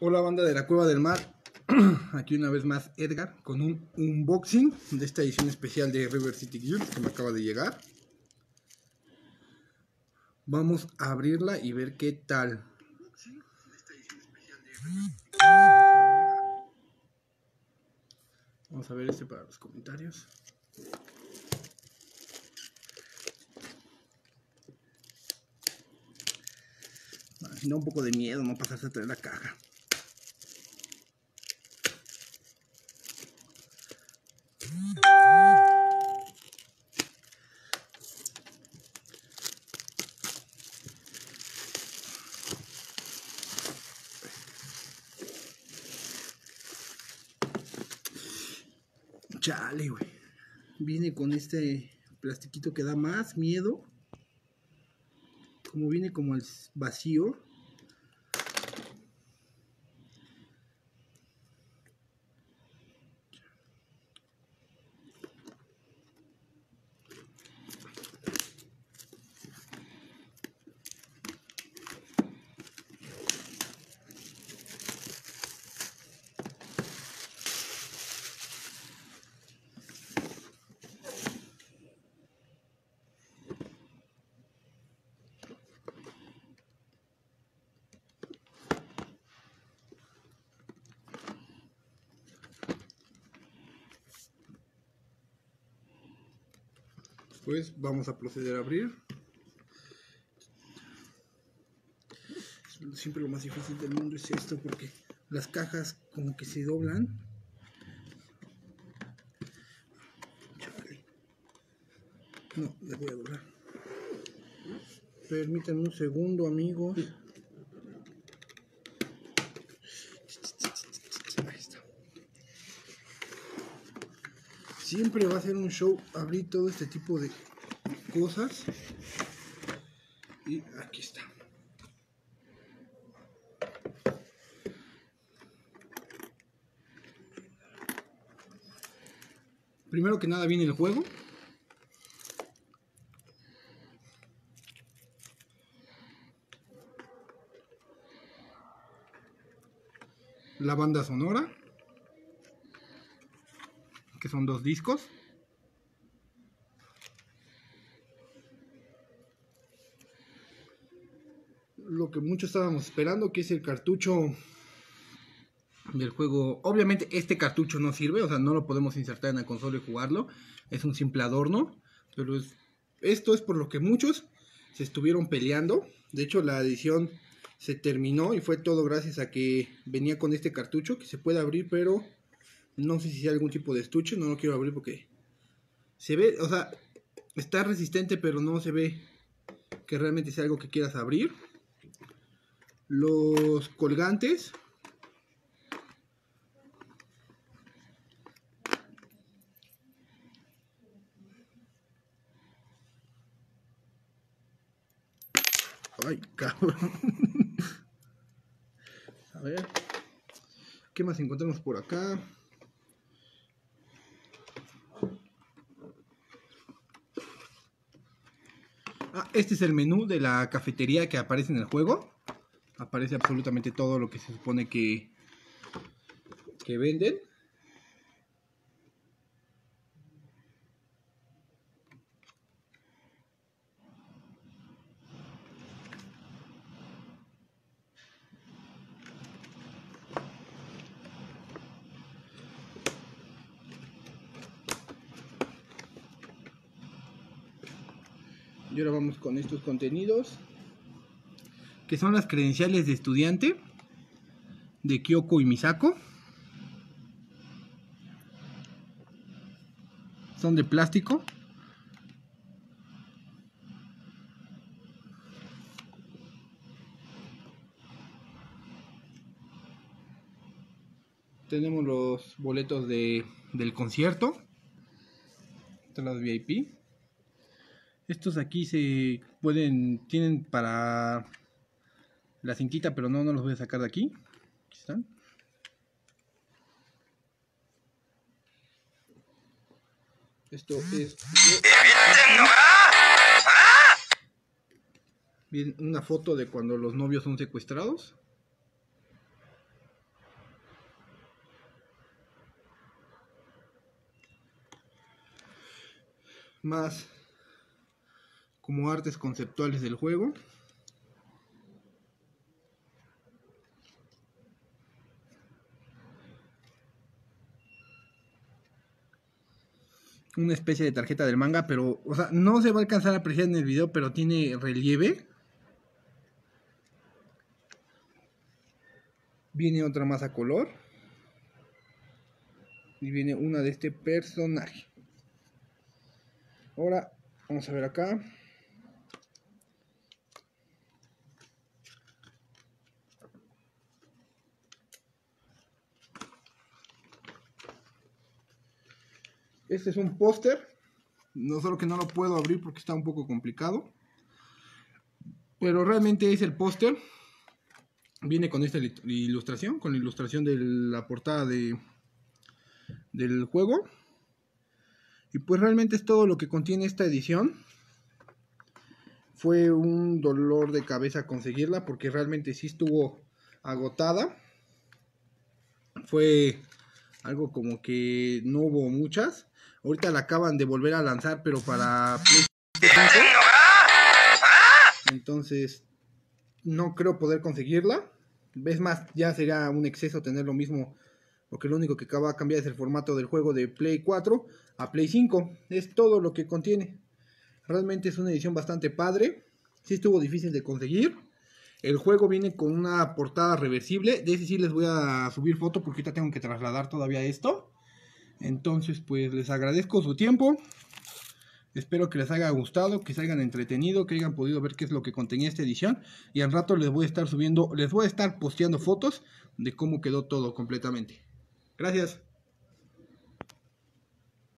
Hola banda de la Cueva del Mar, aquí una vez más Edgar con un unboxing de esta edición especial de River City Girls que me acaba de llegar. Vamos a abrirla y ver qué tal. Vamos a ver este para los comentarios. Si no, un poco de miedo, no pasarse a traer la caja. Chale, güey. Viene con este plastiquito que da más miedo. Como viene como el vacío. Pues vamos a proceder a abrir. Siempre lo más difícil del mundo es esto, porque las cajas como que se doblan. No, las voy a doblar. Permítanme un segundo, amigos. Ahí está. Siempre va a ser un show abrir todo este tipo de cosas. Y aquí está. Primero que nada viene el juego. La banda sonora, que son 2 discos. Lo que muchos estábamos esperando, que es el cartucho del juego. Obviamente este cartucho no sirve, o sea, no lo podemos insertar en la consola y jugarlo. Es un simple adorno, pero esto es por lo que muchos se estuvieron peleando. De hecho, la edición se terminó y fue todo gracias a que venía con este cartucho que se puede abrir, pero no sé si hay algún tipo de estuche. No lo quiero abrir porque se ve, o sea, está resistente, pero no se ve que realmente sea algo que quieras abrir. Los colgantes. Ay, cabrón. A ver, ¿qué más encontramos por acá? Este es el menú de la cafetería que aparece en el juego. Aparece absolutamente todo lo que se supone que venden. Y ahora vamos con estos contenidos, que son las credenciales de estudiante de Kyoko y Misako. Son de plástico. Tenemos los boletos del concierto. Estas las VIP. Estos aquí se pueden, tienen para la cintita, pero no los voy a sacar de aquí. Aquí están. Esto es... Bien, una foto de cuando los novios son secuestrados. más como artes conceptuales del juego. Una especie de tarjeta del manga, pero, o sea, no se va a alcanzar a apreciar en el video, pero tiene relieve. Viene otra más a color. Y viene una de este personaje. Ahora, vamos a ver acá. Este es un póster, no solo que no lo puedo abrir porque está un poco complicado, pero realmente es el póster. Viene con esta ilustración, con la ilustración de la portada del juego. Y pues realmente es todo lo que contiene esta edición. Fue un dolor de cabeza conseguirla porque realmente sí estuvo agotada. Fue algo como que no hubo muchas. Ahorita la acaban de volver a lanzar, pero para Play 5. Entonces, no creo poder conseguirla. Es más, ya sería un exceso tener lo mismo, porque lo único que acaba de cambiar es el formato del juego de Play 4 a Play 5. Es todo lo que contiene. Realmente es una edición bastante padre. Sí estuvo difícil de conseguir. El juego viene con una portada reversible. De ese sí les voy a subir foto porque ahorita tengo que trasladar todavía esto. Entonces, pues les agradezco su tiempo. Espero que les haya gustado, que se hayan entretenido, que hayan podido ver qué es lo que contenía esta edición. Y al rato les voy a estar posteando fotos de cómo quedó todo completamente. Gracias.